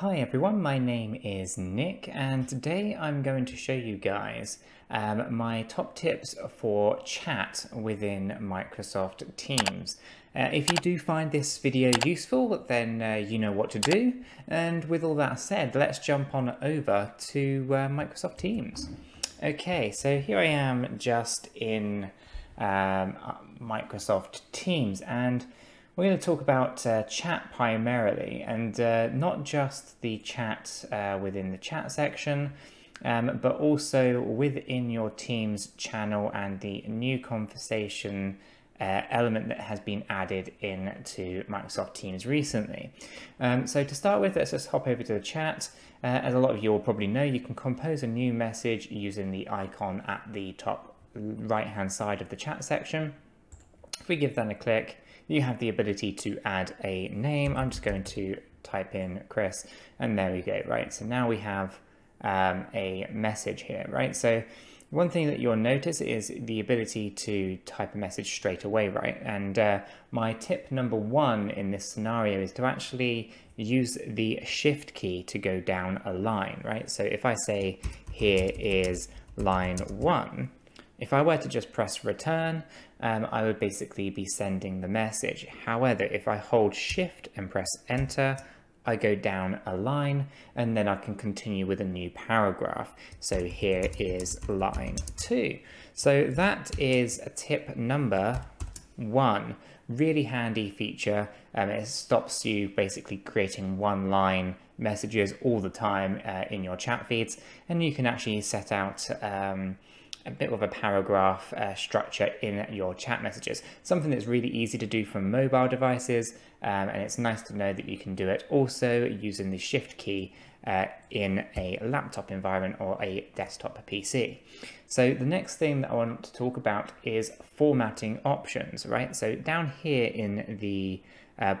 Hi everyone, my name is Nick and today I'm going to show you guys my top tips for chat within Microsoft Teams. If you do find this video useful, then you know what to do. And with all that said, let's jump on over to Microsoft Teams. Okay, so here I am just in Microsoft Teams and we're going to talk about chat primarily, and not just the chat within the chat section, but also within your Teams channel and the new conversation element that has been added into Microsoft Teams recently. So to start with, let's just hop over to the chat. As a lot of you all probably know, you can compose a new message using the icon at the top right-hand side of the chat section. If we give that a click, you have the ability to add a name. I'm just going to type in Chris, and there we go, right? So now we have a message here, right? So one thing that you'll notice is the ability to type a message straight away, right? And my tip number one in this scenario is to actually use the shift key to go down a line, right? So if I say, here is line one, if I were to just press return, I would basically be sending the message. However, if I hold shift and press enter, I go down a line and then I can continue with a new paragraph. So here is line two. So that is tip number one. Really handy feature, and it stops you basically creating one-line messages all the time in your chat feeds, and you can actually set out a bit of a paragraph structure in your chat messages. Something that's really easy to do from mobile devices, and it's nice to know that you can do it also using the shift key in a laptop environment or a desktop PC. So the next thing that I want to talk about is formatting options, right? So down here in the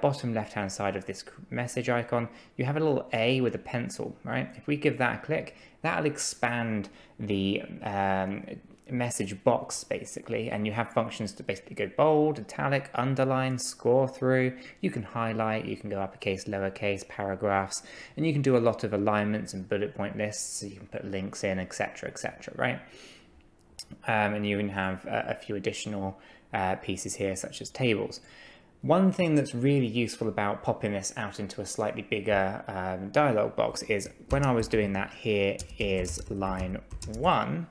bottom left-hand side of this message icon, you have a little A with a pencil, right? If we give that a click, that'll expand the message box basically, and you have functions to basically go bold, italic, underline, score through, you can highlight, you can go uppercase, lowercase, paragraphs, and you can do a lot of alignments and bullet point lists, so you can put links in, etc, etc, right? And you can have a few additional pieces here, such as tables. One thing that's really useful about popping this out into a slightly bigger dialog box is when I was doing that, here is line one,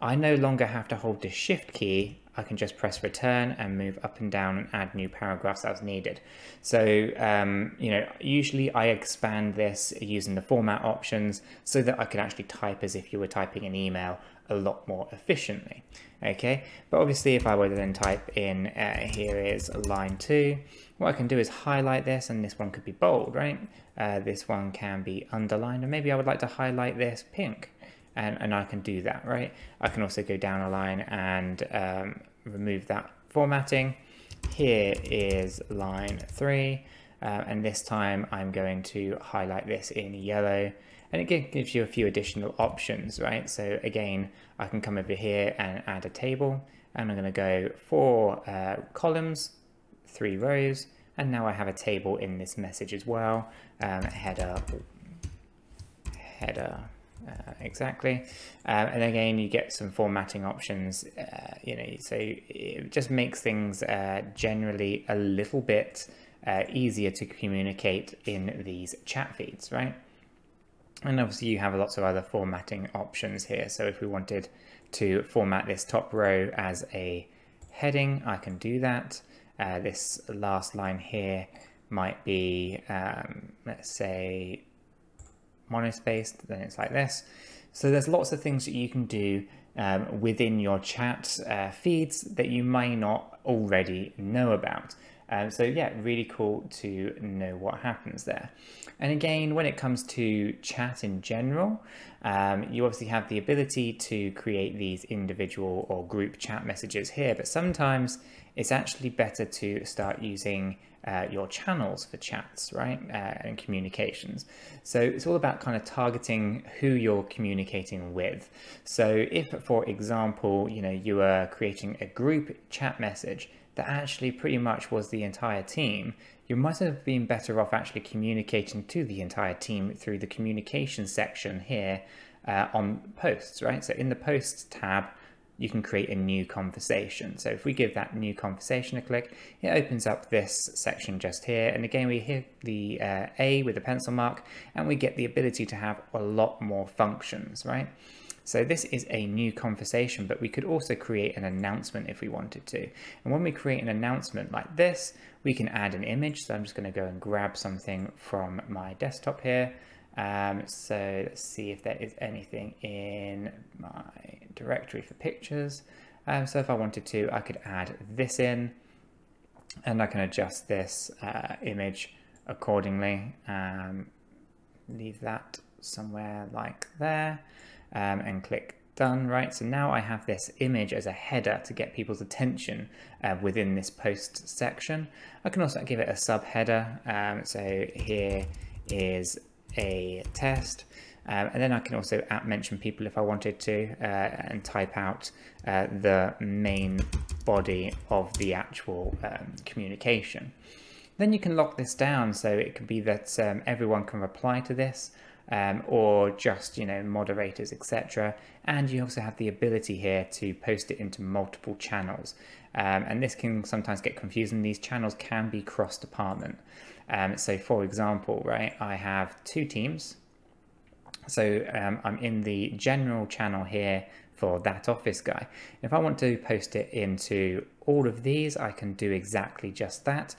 I no longer have to hold the shift key. I can just press return and move up and down and add new paragraphs as needed. So, you know, usually I expand this using the format options so that I can actually type as if you were typing an email a lot more efficiently. Okay, but obviously if I were to then type in here is line two, what I can do is highlight this, and this one could be bold, right? This one can be underlined, and maybe I would like to highlight this pink. And I can do that, right? I can also go down a line and remove that formatting. Here is line three, and this time I'm going to highlight this in yellow, and it gives you a few additional options, right? So again, I can come over here and add a table, and I'm gonna go four columns, three rows, and now I have a table in this message as well, header. Exactly, and again you get some formatting options, you know, so it just makes things generally a little bit easier to communicate in these chat feeds, right? And obviously you have lots of other formatting options here, so if we wanted to format this top row as a heading, I can do that. This last line here might be, let's say, monospaced, then it's like this. So there's lots of things that you can do within your chat feeds that you may not already know about. So yeah, really cool to know what happens there. And again, when it comes to chat in general, you obviously have the ability to create these individual or group chat messages here, but sometimes it's actually better to start using your channels for chats, right? And communications. So it's all about kind of targeting who you're communicating with. So if, for example, you know, you are creating a group chat message, that actually pretty much was the entire team, you might have been better off actually communicating to the entire team through the communication section here on posts, right? So in the posts tab, you can create a new conversation. So if we give that new conversation a click, it opens up this section just here. And again, we hit the A with a pencil mark and we get the ability to have a lot more functions, right? So this is a new conversation, but we could also create an announcement if we wanted to. And when we create an announcement like this, we can add an image. So I'm just gonna go and grab something from my desktop here. So let's see if there is anything in my directory for pictures. So if I wanted to, I could add this in and I can adjust this image accordingly. Leave that somewhere like there and click done, right? So now I have this image as a header to get people's attention within this post section. I can also give it a subheader. So here is a test, and then I can also mention people if I wanted to, and type out the main body of the actual communication. Then you can lock this down, so it could be that everyone can reply to this, or just, you know, moderators, etc. And you also have the ability here to post it into multiple channels, and this can sometimes get confusing. These channels can be cross-department. So for example, right, I have two teams. So I'm in the general channel here for That Office Guy. If I want to post it into all of these, I can do exactly just that.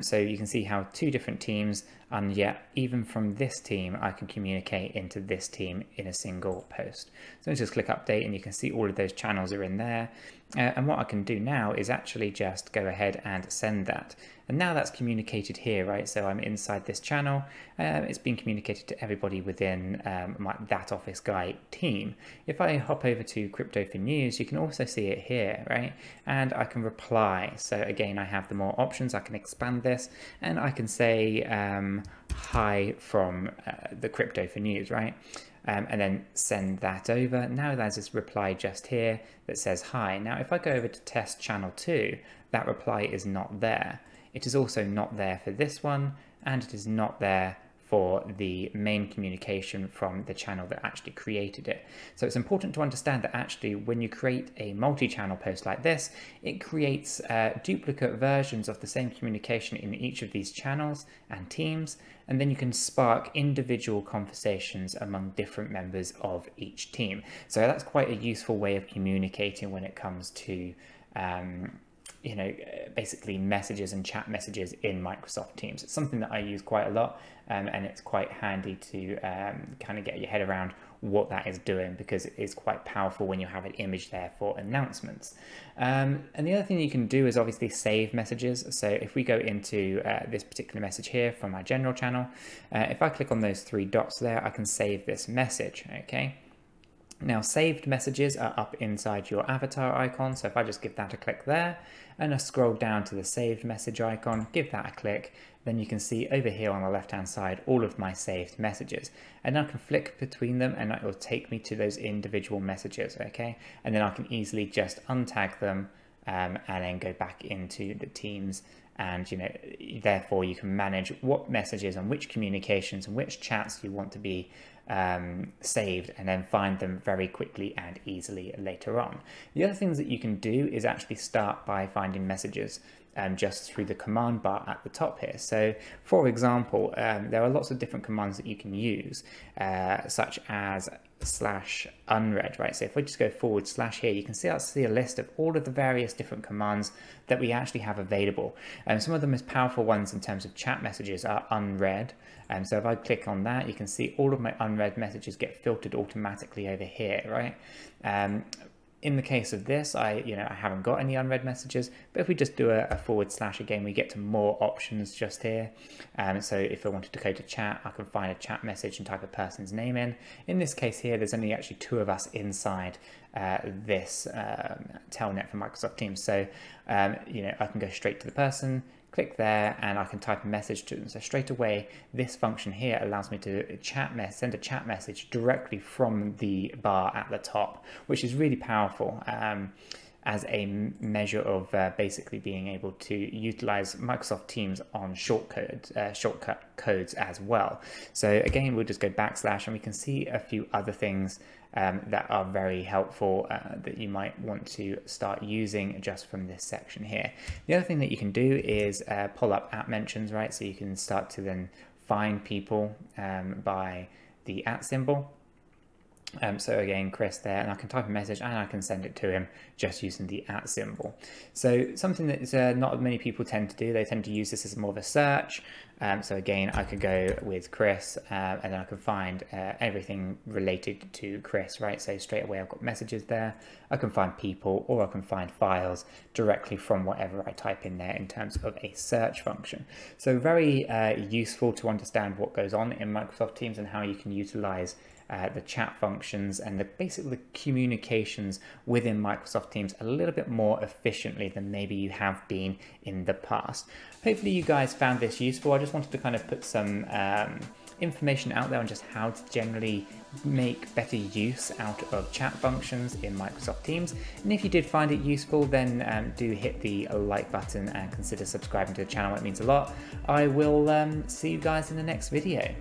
So you can see how two different teams, and yet even from this team, I can communicate into this team in a single post. So let's just click update and you can see all of those channels are in there. And what I can do now is actually just go ahead and send that. And now that's communicated here, right? So I'm inside this channel. It's been communicated to everybody within That Office Guy team. If I hop over to Crypto for News, you can also see it here, right? And I can reply. So again, I have the more options. I can expand this and I can say, hi from the Crypto for News, right? And then send that over. Now there's this reply just here that says hi. Now, if I go over to test channel 2, that reply is not there. It is also not there for this one, and it is not there for the main communication from the channel that actually created it. So it's important to understand that actually when you create a multi-channel post like this, it creates duplicate versions of the same communication in each of these channels and teams, and then you can spark individual conversations among different members of each team. So that's quite a useful way of communicating when it comes to you know, basically messages and chat messages in Microsoft Teams. It's something that I use quite a lot, and it's quite handy to kind of get your head around what that is doing, because it is quite powerful when you have an image there for announcements. And the other thing you can do is obviously save messages. So if we go into this particular message here from my general channel, if I click on those three dots there, I can save this message, okay? Now, saved messages are up inside your avatar icon. So if I just give that a click there and I scroll down to the saved message icon, give that a click, then you can see over here on the left-hand side, all of my saved messages. And I can flick between them and it will take me to those individual messages, okay? And then I can easily just untag them and then go back into the teams. And, you know, therefore you can manage what messages and which communications and which chats you want to be saved, and then find them very quickly and easily later on. The other things that you can do is actually start by finding messages just through the command bar at the top here. So for example, there are lots of different commands that you can use, such as /unread, right? So if we just go / here, you can see a list of all of the various different commands that we actually have available. And some of the most powerful ones in terms of chat messages are unread. And so if I click on that, you can see all of my unread messages get filtered automatically over here, right? In the case of this, I haven't got any unread messages, but if we just do a / again, we get to more options just here. So if I wanted to go to chat, I can find a chat message and type a person's name in. In this case here, there's only actually two of us inside this telnet for Microsoft Teams. So, you know, I can go straight to the person, click there, and I can type a message to them. So straight away, this function here allows me to send a chat message directly from the bar at the top, which is really powerful. as a measure of basically being able to utilize Microsoft Teams on shortcut codes as well. So again, we'll just go backslash and we can see a few other things that are very helpful that you might want to start using just from this section here. The other thing that you can do is pull up at mentions, right? So you can start to then find people by the at symbol. So again, Chris there, and I can type a message and I can send it to him just using the at symbol. So something that not many people tend to do, they tend to use this as more of a search. So again, I could go with Chris and then I can find everything related to Chris, right? So straight away, I've got messages there. I can find people or I can find files directly from whatever I type in there in terms of a search function. So very useful to understand what goes on in Microsoft Teams and how you can utilize the chat functions and basically the communications within Microsoft Teams a little bit more efficiently than maybe you have been in the past. Hopefully you guys found this useful. I just wanted to kind of put some information out there on just how to generally make better use out of chat functions in Microsoft Teams. And if you did find it useful, then do hit the like button and consider subscribing to the channel. It means a lot. I will see you guys in the next video.